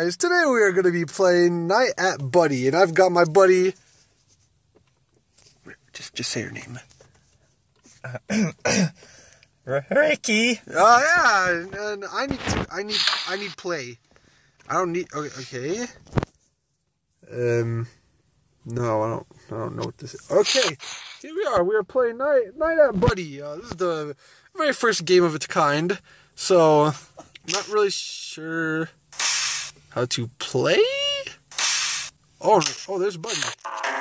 guys, today we are going to be playing Night at Buddy, and I've got my buddy, just say your name. Ricky. Oh yeah, and I need play. I don't need, okay. No, I don't know what this is. Okay, here we are, playing Night at Buddy. This is the very first game of its kind, so not really sure how to play. Oh, there's Buddy. Ah!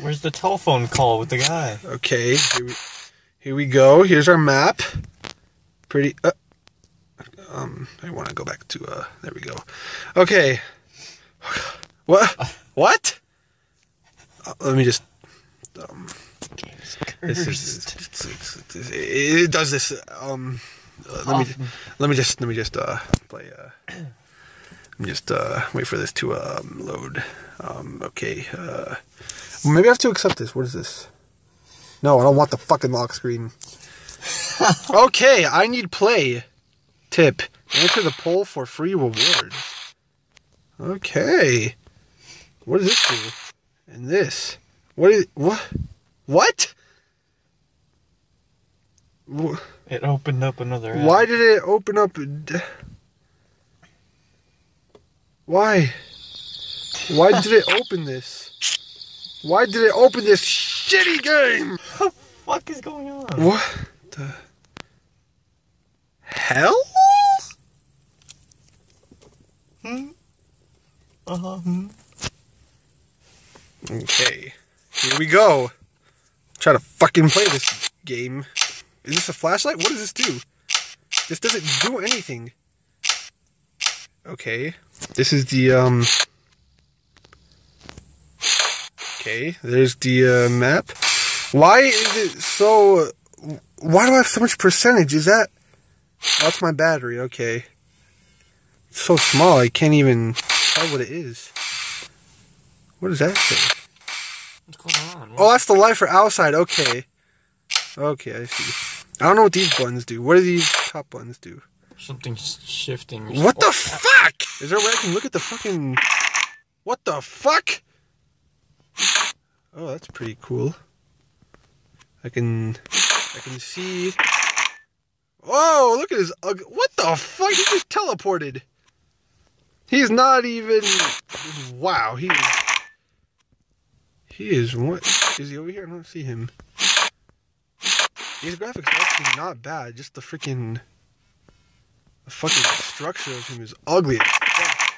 Where's the telephone call with the guy? Okay, here we go. Here's our map. Pretty. I want to go back to. There we go. Okay. What? Let me just. It does this. Let me just play. Let me just wait for this to load. Okay. Maybe I have to accept this. What is this? No, I don't want the fucking lock screen. Okay, I need play. Tip: answer the poll for free rewards. Okay. What does this do? And this. What? It opened up another app. Why did it open up? Why did it open this? Why did it open this shitty game? What the fuck is going on? What the hell? Okay, here we go. Try to fucking play this game. Is this a flashlight? What does this do? This doesn't do anything. Okay, this is the, okay, there's the, map. Why is it so... Why do I have so much percentage? Is that... Oh, that's my battery, okay. It's so small, I can't even tell what it is. What does that say? What's going on? Oh, that's the light for outside. Okay. Okay, I see. I don't know what these buttons do. What do these top buttons do? Something's shifting. What the fuck? Is there a way I can look at the fucking... What the fuck? Oh, that's pretty cool. I can see... Oh, look at his ugly... What the fuck? He just teleported. He's not even... Wow, he... He is what? Is he over here? I don't see him. These graphics are actually not bad. Just the freaking... The fucking structure of him is ugly as fuck.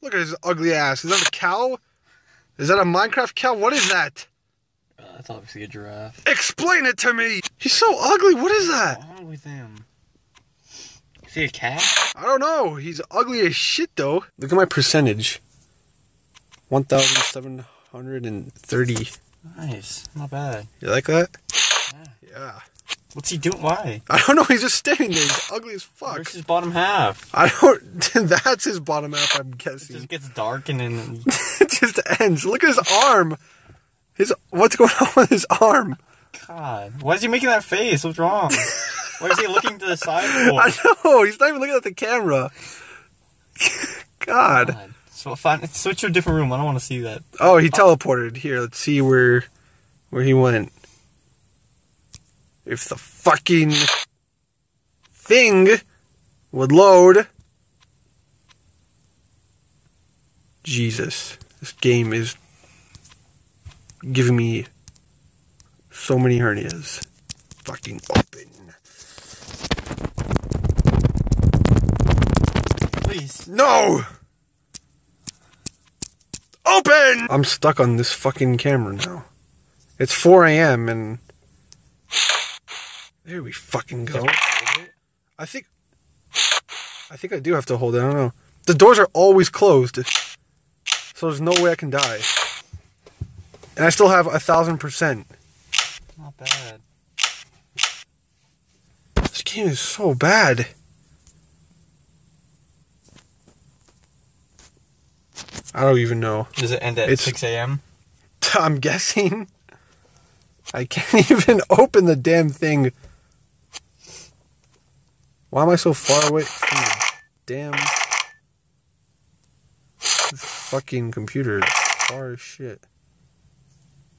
Look at his ugly ass. Is that a cow? Is that a Minecraft cow? What is that? That's obviously a giraffe. Explain it to me! He's so ugly. What is that? What's wrong with him? Is he a cat? I don't know. He's ugly as shit, though. Look at my percentage. 1,730. Nice. Not bad. You like that? Yeah. What's he doing? Why? I don't know. He's just standing there. He's ugly as fuck. Where's his bottom half? I don't... That's his bottom half, I'm guessing. It just gets dark and then... It just ends. Look at his arm. What's going on with his arm? God. Why is he making that face? What's wrong? Why is he looking to the side for? I know. He's not even looking at the camera. God. So fine. Switch to a different room. I don't want to see that. Oh, he teleported. Here, let's see where he went. If the fucking thing would load. Jesus. This game is giving me so many hernias. Fucking open. Please. No! Open! I'm stuck on this fucking camera now. It's 4 a.m. and... There we fucking go. I think I do have to hold it. I don't know. The doors are always closed. So there's no way I can die. And I still have 1,000%. Not bad. This game is so bad. I don't even know. Does it end at 6 a.m.? I'm guessing. I can't even open the damn thing. Why am I so far away from the damn fucking computer? It's far as shit.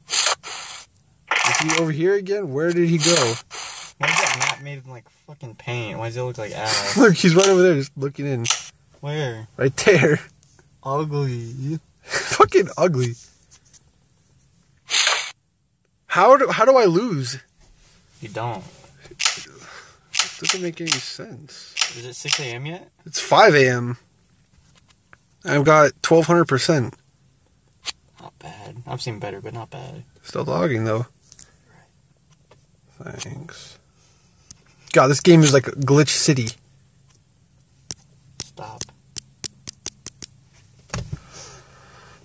Is he over here again? Where did he go? Why is that map made in like fucking paint? Why does it look like ass? Look, he's right over there just looking in. Where? Right there. Ugly. Fucking ugly. How do I lose? You don't. It doesn't make any sense. Is it 6 a.m. yet? It's 5 a.m. I've got 1,200%. Not bad. I've seen better, but not bad. Still logging, though. Right. Thanks. God, this game is like a glitch city. Stop.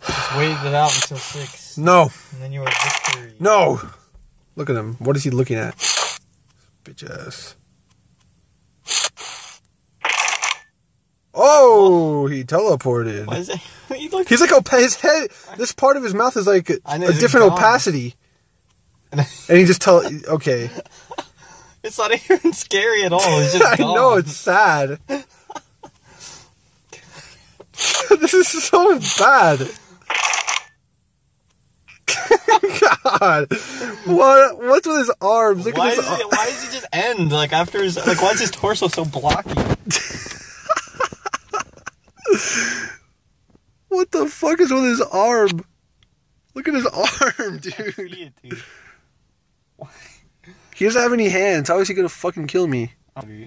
Just wait it out until 6. No. And then you are victory. No. Look at him. What is he looking at? Bitch ass. Oh, he teleported. What is it? He's like his head. This part of his mouth is like a different opacity. And he just okay. It's not even scary at all. It's just I gone. Know, it's sad. This is so bad. God, what's with his arms? Look at his arms. Why does he just end like after his like? Why is his torso so blocky? What the fuck is with his arm? Look at his arm, dude. See it, dude. He doesn't have any hands. How is he gonna fucking kill me?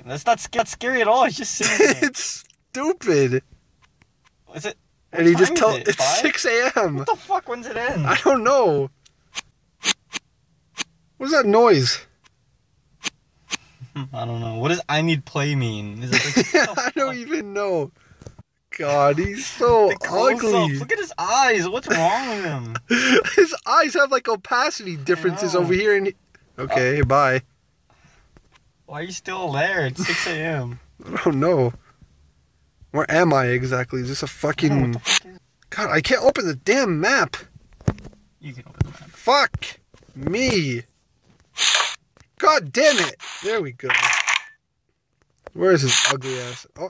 That's not scary at all. It's just sitting there. It's stupid. Is it? And he just tells it's 6 a.m. What the fuck? When's it end? I don't know. What is that noise? I don't know. What does I need play mean? Is it like, yeah, I don't even know. God, he's so ugly. Look at his eyes. What's wrong with him? His eyes have like opacity differences over here. And okay, bye. Why are you still there? It's 6 a.m. I don't know. Where am I exactly? Is this a fucking... God, I can't open the damn map. You can open the map. Fuck me. God damn it. There we go. Where is his ugly ass? Oh.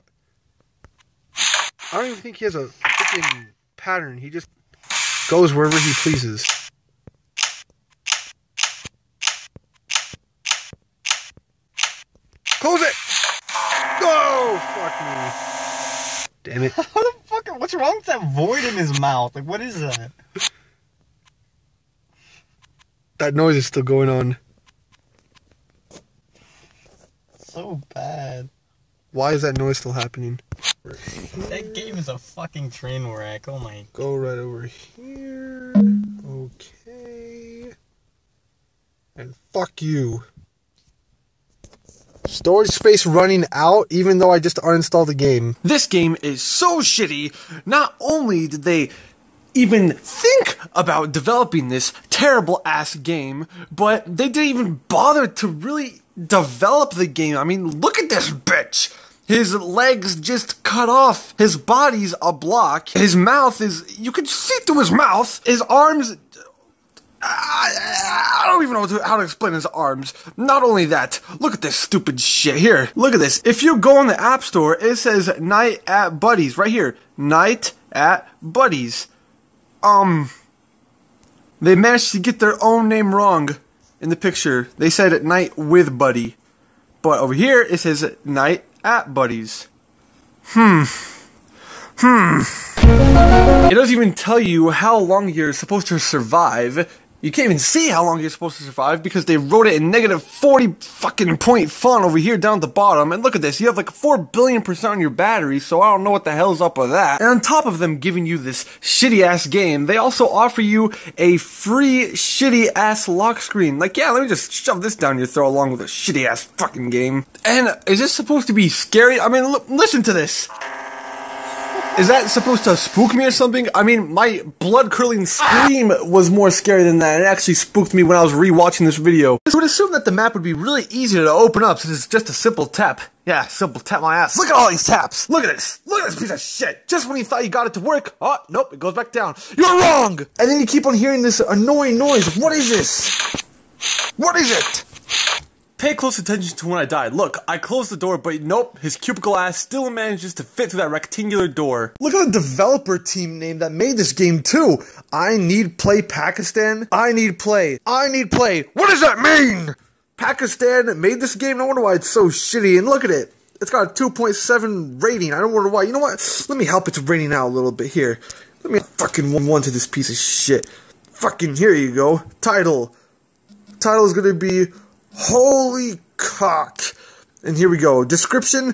I don't even think he has a freaking pattern. He just goes wherever he pleases. Close it! No! Oh, fuck me. Damn it. How the fuck? What's wrong with that void in his mouth? Like, what is that? That noise is still going on. So bad. Why is that noise still happening? That game is a fucking train wreck. Oh my. Go right over here. Okay. And fuck you. Storage space running out, even though I just uninstalled the game. This game is so shitty. Not only did they even think about developing this terrible ass game, but they didn't even bother to really develop the game. I mean, look at this bitch. His legs just cut off. His body's a block. His mouth is... You can see through his mouth. His arms... I don't even know how to explain his arms. Not only that, look at this stupid shit here. Look at this. If you go on the App Store, it says Night at Buddies. Right here. Night at Buddies. They managed to get their own name wrong in the picture. They said at Night with Buddy. But over here, it says Night at Buddies. It doesn't even tell you how long you're supposed to survive. You can't even see how long you're supposed to survive because they wrote it in -40 fucking point font over here down at the bottom. And look at this, you have like 4,000,000,000% on your battery, so I don't know what the hell's up with that. And on top of them giving you this shitty ass game, they also offer you a free shitty ass lock screen. Like, yeah, let me just shove this down your throat along with a shitty ass fucking game. And is this supposed to be scary? I mean, listen to this. Is that supposed to spook me or something? I mean, my blood-curdling scream was more scary than that. It actually spooked me when I was re-watching this video. I would assume that the map would be really easy to open up since it's just a simple tap. Yeah, simple tap my ass. Look at all these taps. Look at this. Look at this piece of shit. Just when you thought you got it to work. Oh, nope, it goes back down. You're wrong! And then you keep on hearing this annoying noise. What is this? What is it? Pay close attention to when I died. Look, I closed the door, but nope, his cubicle ass still manages to fit through that rectangular door. Look at the developer team name that made this game too. I need play Pakistan. I need play. I need play. What does that mean? Pakistan made this game? No wonder why it's so shitty, and look at it. It's got a 2.7 rating. I don't wonder why. You know what? Let me help its rating out a little bit here. Let me fucking 1-1 to this piece of shit. Fucking here you go. Title. Title is gonna be Holy Cock. And here we go. Description.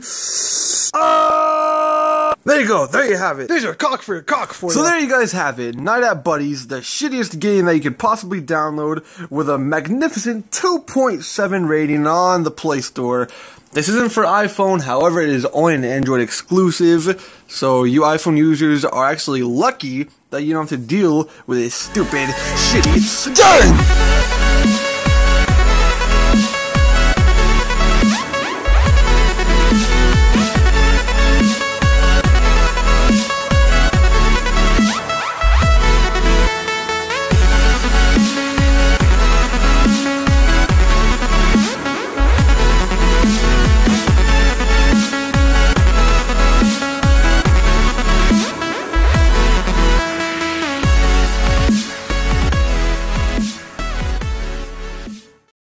There you go. There you have it. There's your cock for your cock for you. So there you guys have it. Night at Buddies, the shittiest game that you could possibly download with a magnificent 2.7 rating on the Playstore. This isn't for iPhone, however, it is only an Android exclusive. So you iPhone users are actually lucky that you don't have to deal with a stupid, shitty game.